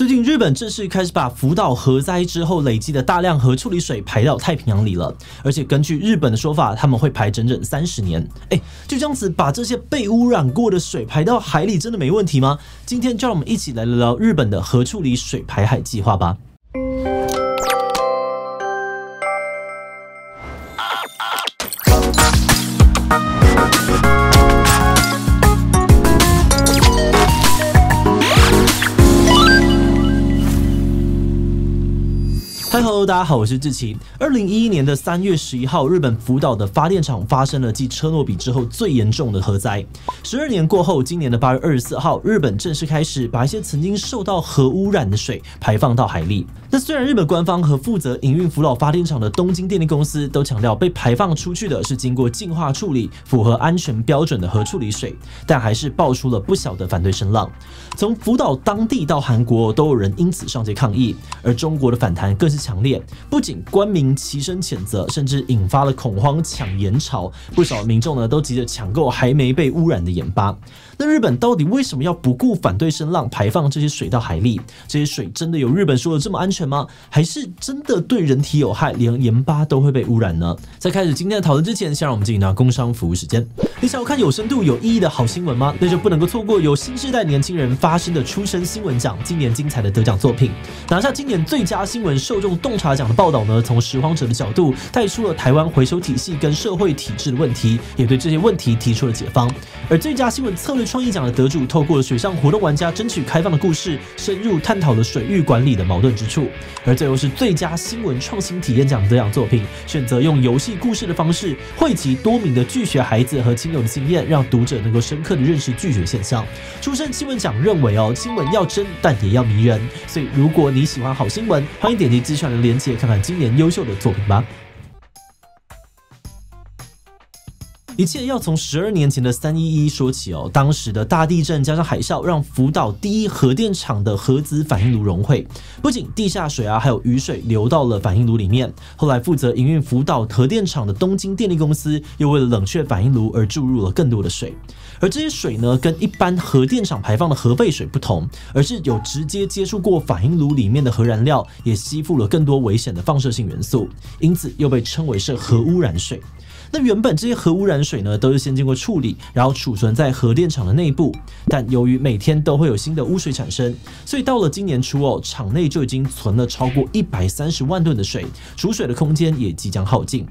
最近日本正式开始把福岛核灾之后累积的大量核处理水排到太平洋里了，而且根据日本的说法，他们会排整整30年。就这样子把这些被污染过的水排到海里，真的没问题吗？今天就让我们一起来聊聊日本的核处理水排海计划吧。 Hello， 大家好，我是志祺。2011年的3月11号，日本福岛的发电厂发生了继车诺比之后最严重的核灾。12年过后，今年的8月24号，日本正式开始把一些曾经受到核污染的水排放到海里。那虽然日本官方和负责营运福岛发电厂的东京电力公司都强调，被排放出去的是经过净化处理、符合安全标准的核处理水，但还是爆出了不小的反对声浪。从福岛当地到韩国，都有人因此上街抗议，而中国的反弹更是强烈，不仅官民齐声谴责，甚至引发了恐慌抢盐潮，不少民众呢都急着抢购还没被污染的盐巴。那日本到底为什么要不顾反对声浪排放这些水到海里？这些水真的有日本说的这么安全吗？还是真的对人体有害，连盐巴都会被污染呢？在开始今天的讨论之前，先让我们进行一段工商服务时间。你想要看有深度、有意义的好新闻吗？那就不能够错过由新世代年轻人发声的出身新闻奖，今年精彩的得奖作品，拿下今年最佳新闻受众 洞察奖的报道呢，从拾荒者的角度带出了台湾回收体系跟社会体制的问题，也对这些问题提出了解方。而最佳新闻策略创意奖的得主，透过水上活动玩家争取开放的故事，深入探讨了水域管理的矛盾之处。而最后是最佳新闻创新体验奖得奖作品，选择用游戏故事的方式，汇集多名的拒学孩子和亲友的经验，让读者能够深刻的认识拒学现象。出身新闻奖认为新闻要真，但也要迷人。所以如果你喜欢好新闻，欢迎点击资讯栏 连结看看今年优秀的作品吧。 一切要从12年前的311说起哦。当时的大地震加上海啸，让福岛第一核电厂的核子反应炉熔毁，不仅地下水还有雨水流到了反应炉里面。后来负责营运福岛核电厂的东京电力公司，又为了冷却反应炉而注入了更多的水。而这些水呢，跟一般核电厂排放的核废水不同，而是有直接接触过反应炉里面的核燃料，也吸附了更多危险的放射性元素，因此又被称为是核污染水。 那原本这些核污染水呢，都是先经过处理，然后储存在核电厂的内部。但由于每天都会有新的污水产生，所以到了今年初厂内就已经存了超过130万吨的水，储水的空间也即将耗尽。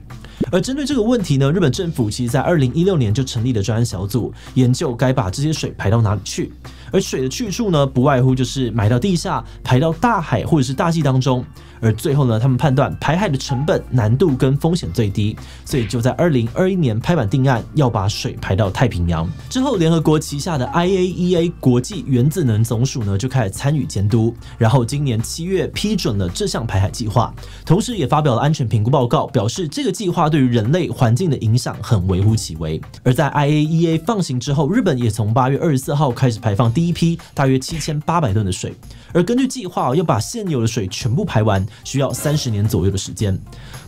而针对这个问题呢，日本政府其实在2016年就成立了专案小组，研究该把这些水排到哪里去。而水的去处呢，不外乎就是埋到地下、排到大海或者是大气当中。而最后呢，他们判断排海的成本、难度跟风险最低，所以就在2021年拍板定案，要把水排到太平洋之后，联合国旗下的 IAEA 国际原子能总署呢就开始参与监督，然后今年7月批准了这项排海计划，同时也发表了安全评估报告，表示这个计划对于人类环境的影响很微乎其微。而在 IAEA 放行之后，日本也从8月24号开始排放第一批大约7800吨的水，而根据计划要把现有的水全部排完，需要30年左右的时间。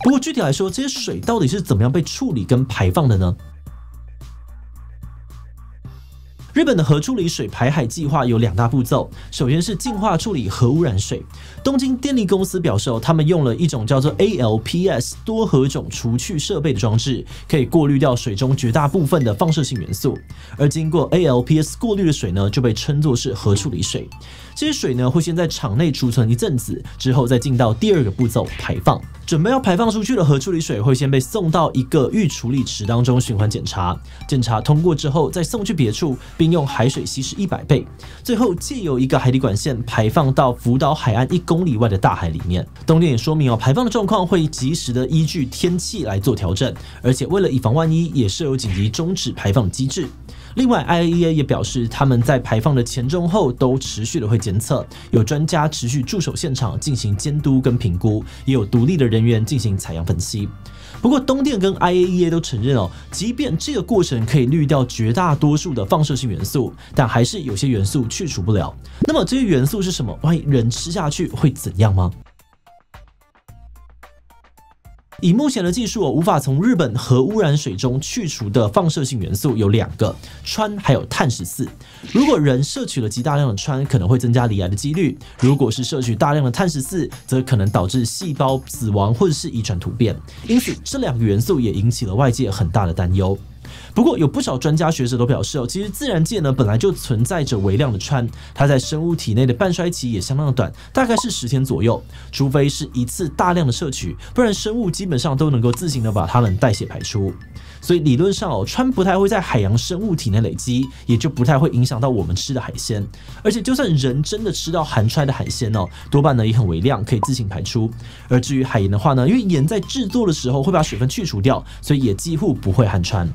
不过具体来说，这些水到底是怎么样被处理跟排放的呢？ 日本的核处理水排海计划有2大步骤，首先是净化处理核污染水。东京电力公司表示，他们用了一种叫做 ALPS 多核种除去设备的装置，可以过滤掉水中绝大部分的放射性元素。而经过 ALPS 过滤的水呢，就被称作是核处理水。这些水呢，会先在厂内储存一阵子，之后再进到第2个步骤排放。准备要排放出去的核处理水会先被送到一个预处理池当中循环检查，检查通过之后再送去别处， 并用海水稀释100倍，最后借由一个海底管线排放到福岛海岸1公里外的大海里面。东电也说明排放的状况会及时的依据天气来做调整，而且为了以防万一，也设有紧急终止排放机制。另外 ，IAEA 也表示，他们在排放的前、中、后都持续的会监测，有专家持续驻守现场进行监督跟评估，也有独立的人员进行采样分析。 不过，东电跟 IAEA 都承认即便这个过程可以滤掉绝大多数的放射性元素，但还是有些元素去除不了。那么这些元素是什么？万一人吃下去会怎样吗？以目前的技术，无法从日本核污染水中去除的放射性元素有2个：氚还有碳14。如果人摄取了极大量的氚，可能会增加罹癌的几率；如果是摄取大量的碳14，则可能导致细胞死亡或者是遗传突变。因此，这2个元素也引起了外界很大的担忧。 不过，有不少专家学者都表示，其实自然界呢本来就存在着微量的氚，它在生物体内的半衰期也相当的短，大概是10天左右。除非是一次大量的摄取，不然生物基本上都能够自行的把它们代谢排出。所以理论上氚不太会在海洋生物体内累积，也就不太会影响到我们吃的海鲜。而且，就算人真的吃到含氚的海鲜多半呢也很微量，可以自行排出。而至于海盐的话呢，因为盐在制作的时候会把水分去除掉，所以也几乎不会含氚。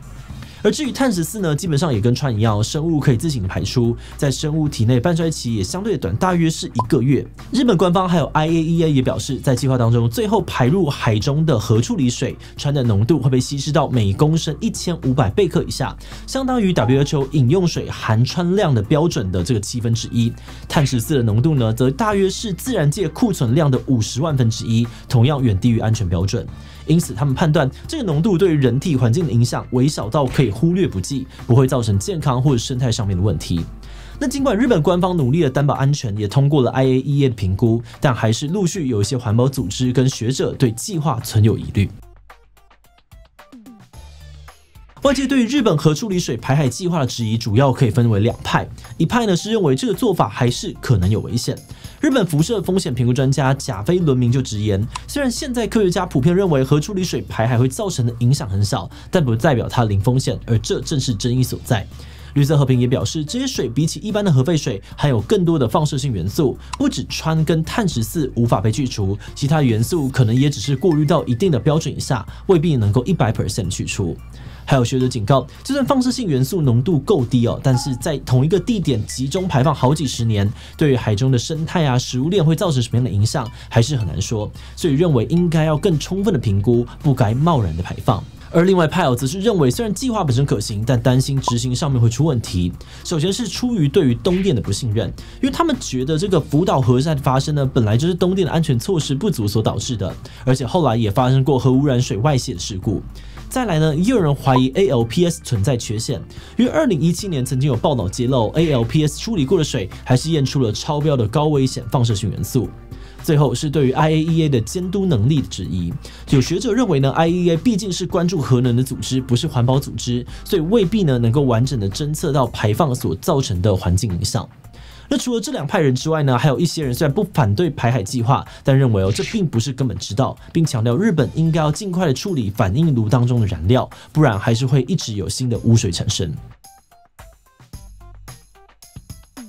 而至于碳14呢，基本上也跟氚一样，生物可以自行排出，在生物体内半衰期也相对短，大约是1个月。日本官方还有 IAEA 也表示，在计划当中，最后排入海中的核处理水，氚的浓度会被稀释到每公升1500贝克以下，相当于 WHO 饮用水含氚量的标准的这个1/7。碳14的浓度呢，则大约是自然界库存量的50万分之一，同样远低于安全标准。 因此，他们判断这个浓度对于人体环境的影响微小到可以忽略不计，不会造成健康或者生态上面的问题。那尽管日本官方努力的担保安全，也通过了 IAEA 的评估，但还是陆续有一些环保组织跟学者对计划存有疑虑。 外界对于日本核处理水排海计划的质疑，主要可以分为2派。一派呢是认为这个做法还是可能有危险。日本辐射风险评估专家甲斐伦明就直言，虽然现在科学家普遍认为核处理水排海会造成的影响很小，但不代表它零风险，而这正是争议所在。 绿色和平也表示，这些水比起一般的核废水含有更多的放射性元素，不止氚跟碳14无法被去除，其他元素可能也只是过滤到一定的标准以下，未必能够100% 去除。还有学者警告，就算放射性元素浓度够低但是在同一个地点集中排放好几十年，对于海中的生态食物链会造成什么样的影响，还是很难说。所以认为应该要更充分的评估，不该贸然的排放。 而另外派则是认为，虽然计划本身可行，但担心执行上面会出问题。首先是出于对于东电的不信任，因为他们觉得这个福岛核灾的发生呢，本来就是东电的安全措施不足所导致的，而且后来也发生过核污染水外泄的事故。再来呢，也有人怀疑 ALPS 存在缺陷，因为2017年曾经有报道揭露 ALPS 处理过的水还是验出了超标的高危险放射性元素。 最后是对于 IAEA 的监督能力的质疑。有学者认为呢 ，IAEA 毕竟是关注核能的组织，不是环保组织，所以未必呢能够完整的侦测到排放所造成的环境影响。那除了这2派人之外呢，还有一些人虽然不反对排海计划，但认为这并不是根本之道，并强调日本应该要尽快的处理反应炉当中的燃料，不然还是会一直有新的污水产生。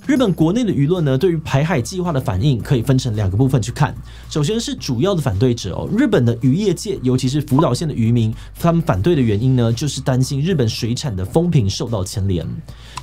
日本国内的舆论呢，对于排海计划的反应可以分成2个部分去看。首先是主要的反对者日本的渔业界，尤其是福岛县的渔民，他们反对的原因呢，就是担心日本水产的风评受到牵连。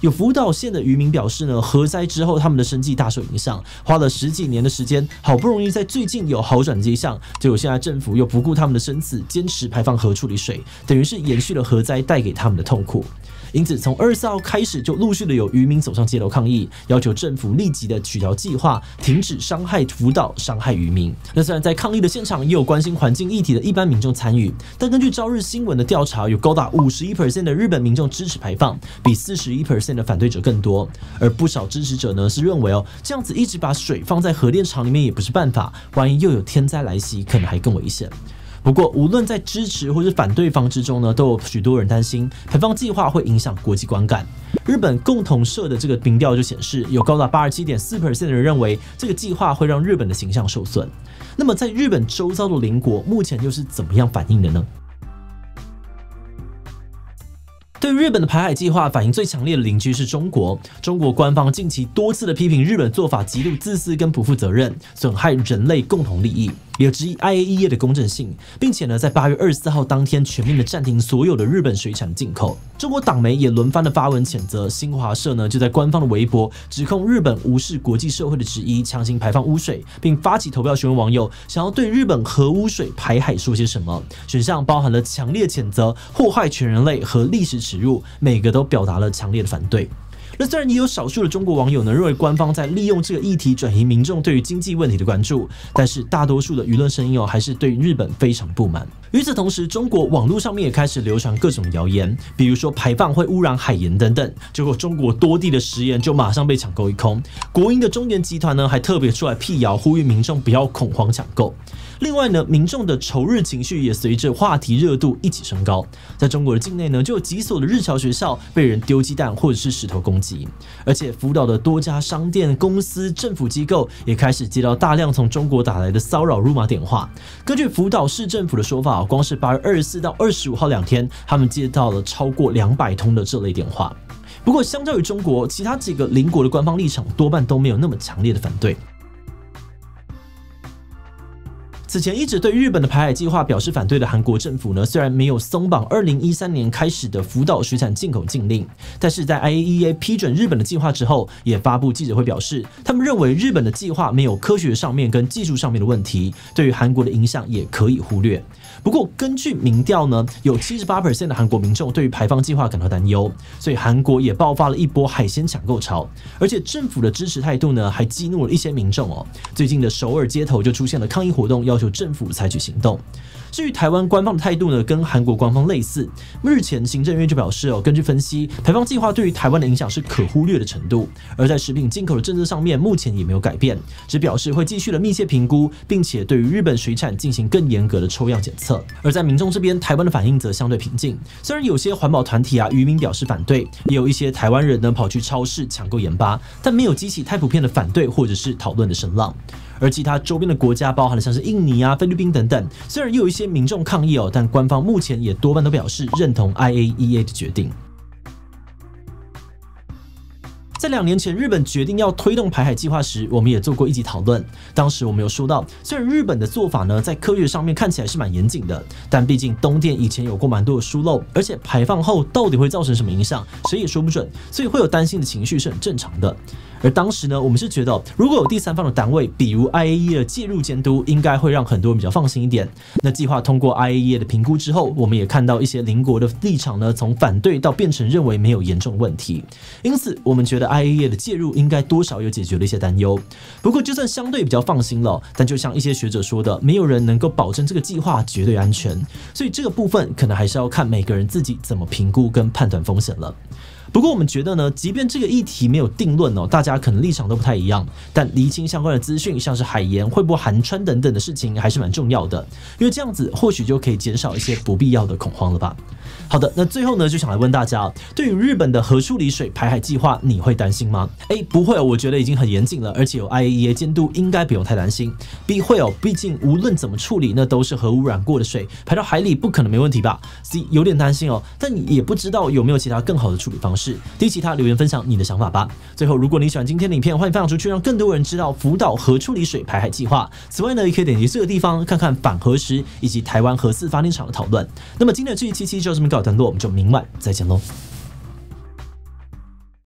有福岛县的渔民表示呢，核灾之后他们的生计大受影响，花了10几年的时间，好不容易在最近有好转迹象，结果现在政府又不顾他们的生死，坚持排放核处理水，等于是延续了核灾带给他们的痛苦。 因此，从24号开始，就陆续的有渔民走上街头抗议，要求政府立即的取消计划，停止伤害福岛、伤害渔民。那虽然在抗议的现场也有关心环境议题的一般民众参与，但根据朝日新闻的调查，有高达51% 的日本民众支持排放，比41% 的反对者更多。而不少支持者呢是认为这样子一直把水放在核电厂里面也不是办法，万一又有天灾来袭，可能还更危险。 不过，无论在支持或是反对方之中呢，都有许多人担心排放计划会影响国际观感。日本共同社的这个民调就显示，有高达 87.4% 的人认为这个计划会让日本的形象受损。那么，在日本周遭的邻国目前又是怎么样反应的呢？ 对日本的排海计划反应最强烈的邻居是中国。中国官方近期多次的批评日本做法极度自私跟不负责任，损害人类共同利益，也质疑 IAEA 的公正性，并且呢，在8月24号当天全面的暂停所有的日本水产进口。中国党媒也轮番的发文谴责，新华社呢就在官方的微博指控日本无视国际社会的质疑，强行排放污水，并发起投票询问网友想要对日本核污水排海说些什么。选项包含了强烈谴责、祸害全人类和历史耻辱。 每个都表达了强烈的反对。那虽然也有少数的中国网友呢认为官方在利用这个议题转移民众对于经济问题的关注，但是大多数的舆论声音还是对日本非常不满。与此同时，中国网络上面也开始流传各种谣言，比如说排放会污染海盐等等。结果中国多地的食盐就马上被抢购一空。国营的中盐集团呢，还特别出来辟谣，呼吁民众不要恐慌抢购。另外呢，民众的仇日情绪也随着话题热度一起升高。在中国的境内呢，就有几所的日侨学校被人丢鸡蛋或者是石头攻击，而且福岛的多家商店、公司、政府机构也开始接到大量从中国打来的骚扰入马电话。根据福岛市政府的说法，光是8月24到25号2天，他们接到了超过200通的这类电话。不过，相较于中国，其他几个邻国的官方立场多半都没有那么强烈的反对。 此前一直对日本的排海计划表示反对的韩国政府呢，虽然没有松绑2013年开始的福岛水产进口禁令，但是在 IAEA 批准日本的计划之后，也发布记者会表示，他们认为日本的计划没有科学上面跟技术上面的问题，对于韩国的影响也可以忽略。不过根据民调呢，有78% 的韩国民众对于排放计划感到担忧，所以韩国也爆发了一波海鲜抢购潮，而且政府的支持态度呢，还激怒了一些民众哦。最近的首尔街头就出现了抗议活动，要求 政府采取行动。至于台湾官方的态度呢，跟韩国官方类似。日前行政院就表示哦，根据分析，排放计划对于台湾的影响是可忽略的程度。而在食品进口的政策上面，目前也没有改变，只表示会继续的密切评估，并且对于日本水产进行更严格的抽样检测。而在民众这边，台湾的反应则相对平静。虽然有些环保团体啊、渔民表示反对，也有一些台湾人呢跑去超市抢购盐巴，但没有激起太普遍的反对或者是讨论的声浪。而其他周边的国家，包含了像是印尼 菲律宾等等，虽然也有一些民众抗议哦，但官方目前也多半都表示认同 IAEA 的决定。 在2年前，日本决定要推动排海计划时，我们也做过一集讨论。当时我们有说到，虽然日本的做法呢，在科学上面看起来是蛮严谨的，但毕竟东电以前有过蛮多的疏漏，而且排放后到底会造成什么影响，谁也说不准，所以会有担心的情绪是很正常的。而当时呢，我们是觉得，如果有第三方的单位，比如 IAEA 的介入监督，应该会让很多人比较放心一点。那计划通过 IAEA 的评估之后，我们也看到一些邻国的立场呢，从反对到变成认为没有严重问题，因此我们觉得 IAEA 的介入应该多少有解决了一些担忧，不过就算相对比较放心了，但就像一些学者说的，没有人能够保证这个计划绝对安全，所以这个部分可能还是要看每个人自己怎么评估跟判断风险了。 不过我们觉得呢，即便这个议题没有定论哦，大家可能立场都不太一样，但厘清相关的资讯，像是海盐会不会含氚等等的事情，还是蛮重要的，因为这样子或许就可以减少一些不必要的恐慌了吧。好的，那最后呢，就想来问大家，对于日本的核处理水排海计划，你会担心吗？ A 不会哦，我觉得已经很严谨了，而且有 IAEA 监督，应该不用太担心。B 会哦，毕竟无论怎么处理，那都是核污染过的水，排到海里不可能没问题吧。C 有点担心哦，但也不知道有没有其他更好的处理方式。 是，低其他留言分享你的想法吧。最后，如果你喜欢今天的影片，欢迎分享出去，让更多人知道福岛核处理水排海计划。此外呢，也可以点击这个地方看看反核时以及台湾核四发电厂的讨论。那么今天的这一期就这么告一段落，我们就明晚再见喽。